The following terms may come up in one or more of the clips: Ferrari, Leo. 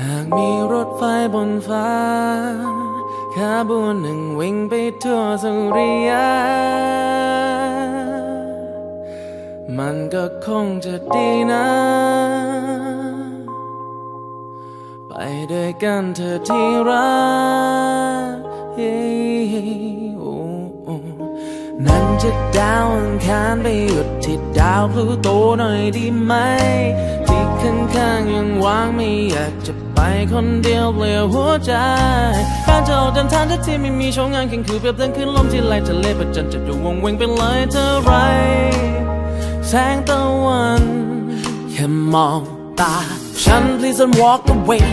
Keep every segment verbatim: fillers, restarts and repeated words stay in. หากมีรถไฟบนฟ้าขบวนหนึ่งวิ่งไปทั่วสุริยะมันก็คงจะดีนะไปด้วยกันเธอที่รักนั้นจะดาวอังคารไปหยุดที่ดาวพลูโตหน่อยดีไหมที่ข้างๆยังว่างไม่อยากจะไปคนเดียวเปลี่ยวหัวใจการจะออกเดินทางที่ไม่มีโชว์งานแข่งคือเปรียบเดินขึ้นลมที่ไหลทะเลประจันจะอยู่วงเวงไปเลยเธอไรแสงตะวันแค่มองตาฉัน please don't walk away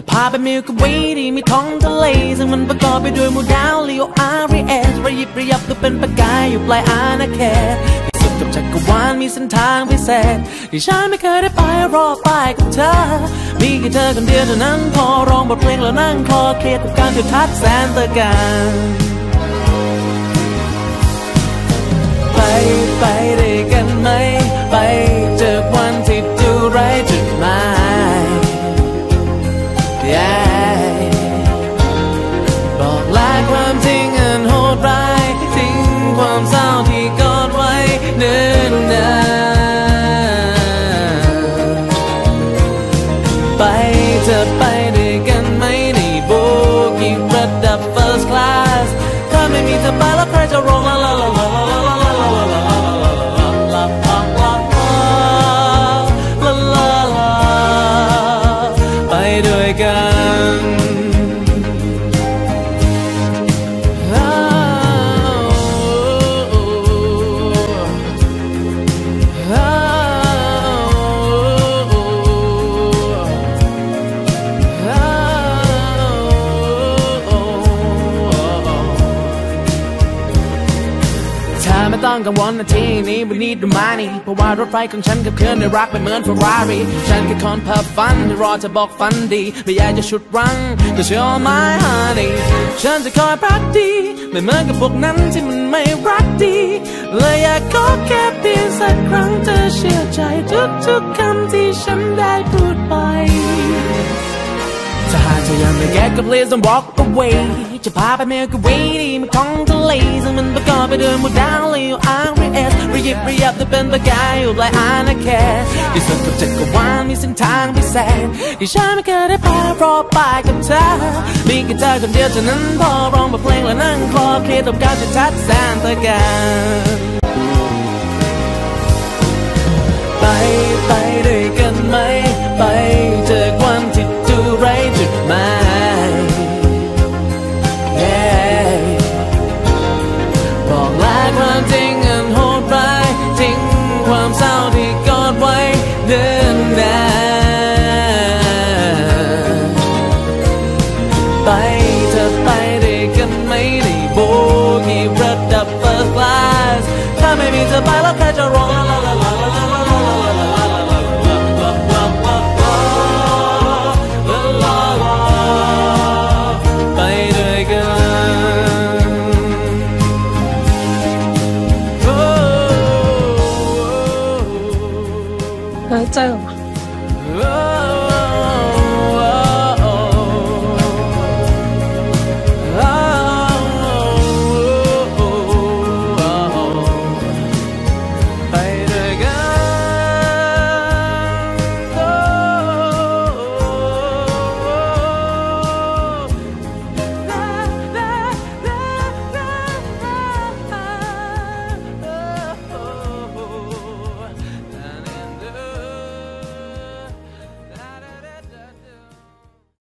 จะพาไปมิลกวีที่มีท้องทะเลซึ่งมันประกอบไปด้วยหมู่ดาว Leo อาร์ อี เอส ระยิบระยับก็เป็นประกายอยู่ปลายอาณาเขตที่สุดกับจักรวาลมีเส้นทางพิเศษที่ฉันไม่เคยได้ไปรอไปกับเธอมีแค่เธอคนเดียวเท่านั้นพอร้องบทเพลงแล้วนั่งคอเครียดกับการทิวทัศน์แสนตะการไปไปได้กันไหมไปเจอวันที่ดูไร้จุดหมายบอกลาความจริงอันโหดร้ายทิ้งความเศร้าที่กอดไว้เนิ่นนานไปจะไปด้วยกันไหมในโบกี้ระดับ first class ถ้าไม่มีเธอไปแล้วใครจะร้องลาลาลาลาไม่ต้องกังวลนาทีนี้วันนี้ดูมานี่เพราะว่ารถไฟของฉันกับเคลื่อนในรักไปเหมือน Ferrari ฉันแค่คนเพ้อฝันที่รอจะบอกฝันดีไม่อยากจะชุดรั้งก็เชื่อ my honey ฉันจะคอยรักดีไม่เหมือนกับพวกนั้นที่มันไม่รักดีเลยอยากขอแค่เพียงสักครั้งเธอเชื่อใจทุกๆคำที่ฉันได้พูดไปถ้าหากเธอยังไม่แก่ก็ please don't walk away จะพาไปเมืองกับวีดีมันของทะเลซึ่งมันประกอบไปด้วยหมู่ดาว Leo อาร์ อี เอส ระยิบระยับแต่เป็นประกายอยู่ปลายอาณาเขตที่สุดกับจักรวาลมีเส้นทางพิเศษที่ฉันไม่เคยได้พารอไปกับเธอมีแค่เธอคนเดียวเท่านั้นพอร้องบทเพลงแล้วนั่งคลอเคลียร์ตบก้าวจะทัดแสนตะการไปไปด้วยกันไหมไปเจอวันที่ดูไร้จุดหมายบอกลาความจริงอันโหดร้ายทิ้งความเศร้าที่กอดไว้เดินหน้าไปเธอไปด้วยกันไหมในโบกี้ระดับ first class ถ้าไม่มีเธอไปแล้วใครจะร้องลาลาลา走。